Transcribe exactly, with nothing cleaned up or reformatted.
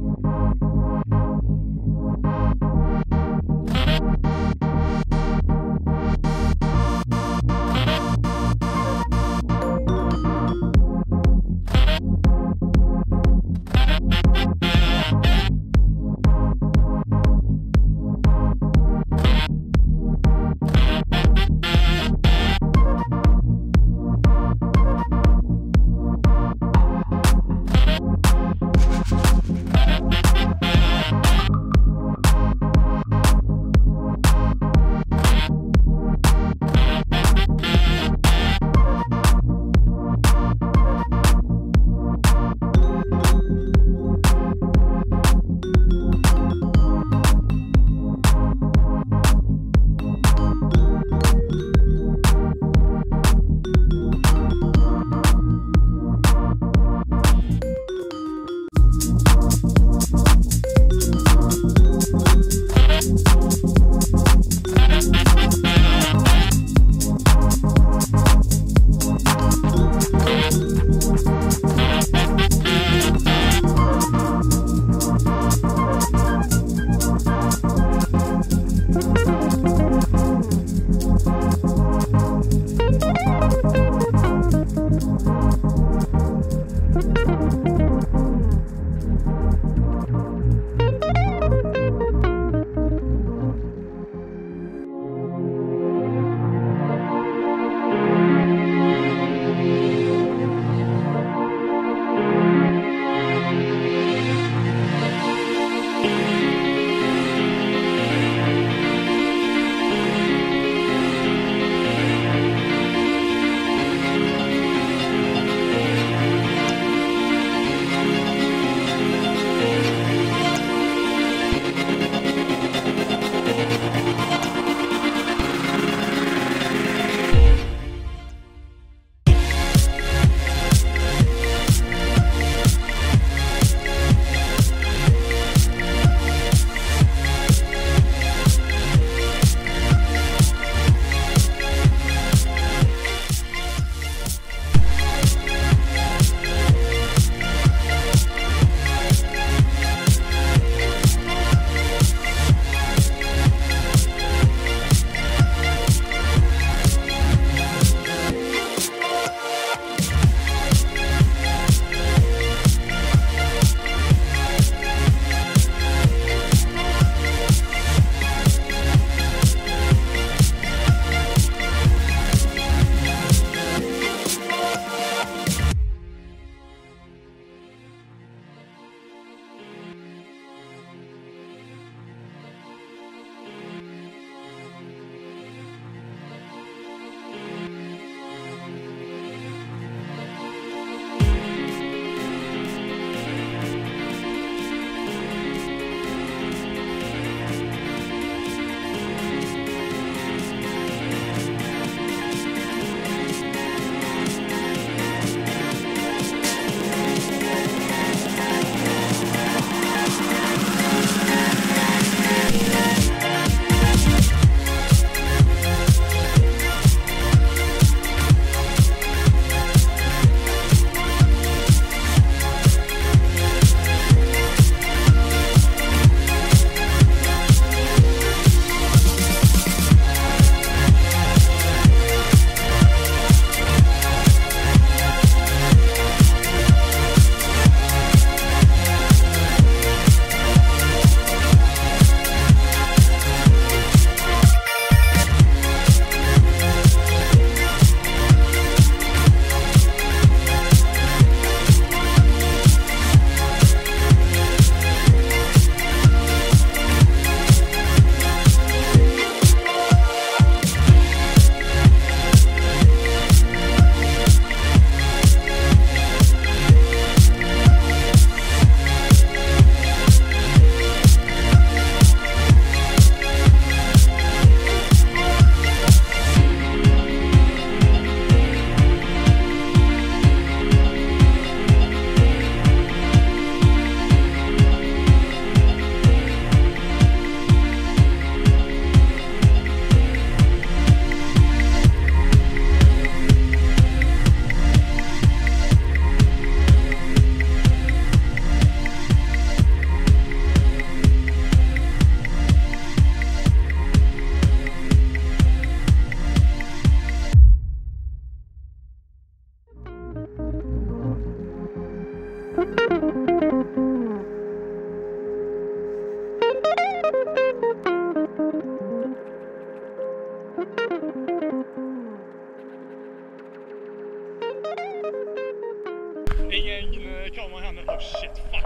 You Hey gang, you know, come on, oh shit, fuck.